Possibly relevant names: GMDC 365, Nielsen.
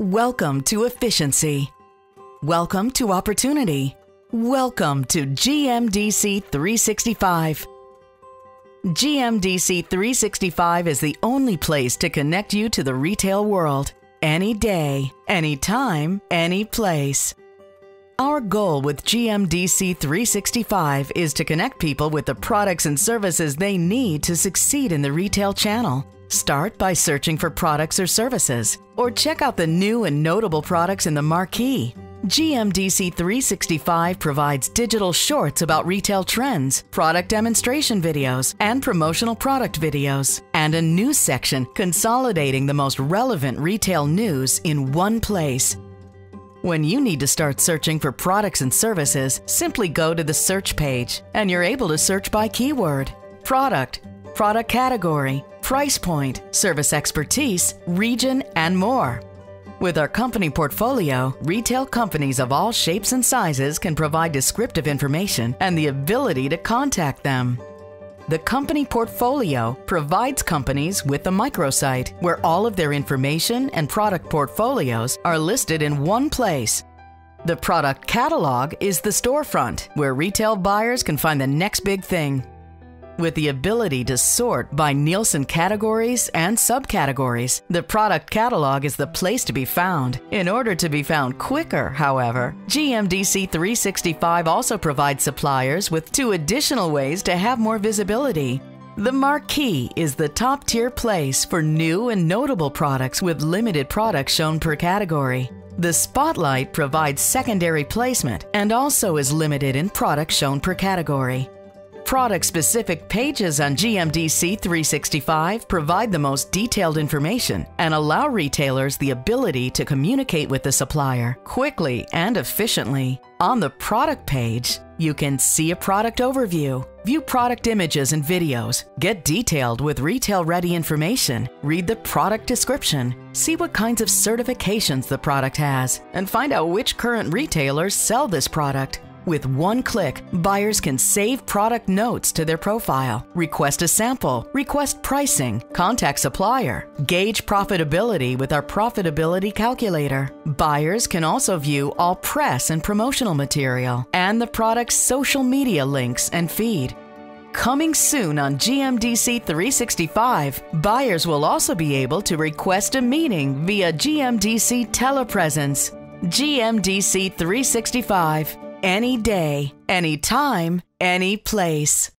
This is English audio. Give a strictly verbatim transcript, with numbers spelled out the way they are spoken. Welcome to efficiency. Welcome to opportunity. Welcome to G M D C three sixty-five. G M D C three sixty-five is the only place to connect you to the retail world, any day, any time, any place. Our goal with G M D C three sixty-five is to connect people with the products and services they need to succeed in the retail channel. Start by searching for products or services, or check out the new and notable products in the marquee. G M D C three sixty-five provides digital shorts about retail trends, product demonstration videos, and promotional product videos, and a news section consolidating the most relevant retail news in one place. When you need to start searching for products and services, simply go to the search page, and you're able to search by keyword, product, product category, price point, service expertise, region, and more. With our company portfolio, retail companies of all shapes and sizes can provide descriptive information and the ability to contact them. The company portfolio provides companies with a microsite where all of their information and product portfolios are listed in one place. The product catalog is the storefront where retail buyers can find the next big thing. With the ability to sort by Nielsen categories and subcategories, the product catalog is the place to be found. In order to be found quicker, however, G M D C three sixty-five also provides suppliers with two additional ways to have more visibility. The marquee is the top-tier place for new and notable products with limited products shown per category. The spotlight provides secondary placement and also is limited in products shown per category. Product-specific pages on G M D C three sixty-five provide the most detailed information and allow retailers the ability to communicate with the supplier quickly and efficiently. On the product page, you can see a product overview, view product images and videos, get detailed with retail-ready information, read the product description, see what kinds of certifications the product has, and find out which current retailers sell this product. With one click, buyers can save product notes to their profile, request a sample, request pricing, contact supplier, gauge profitability with our profitability calculator. Buyers can also view all press and promotional material and the product's social media links and feed. Coming soon on G M D C three sixty-five, buyers will also be able to request a meeting via G M D C telepresence. G M D C three sixty-five. Any day, any time, any place.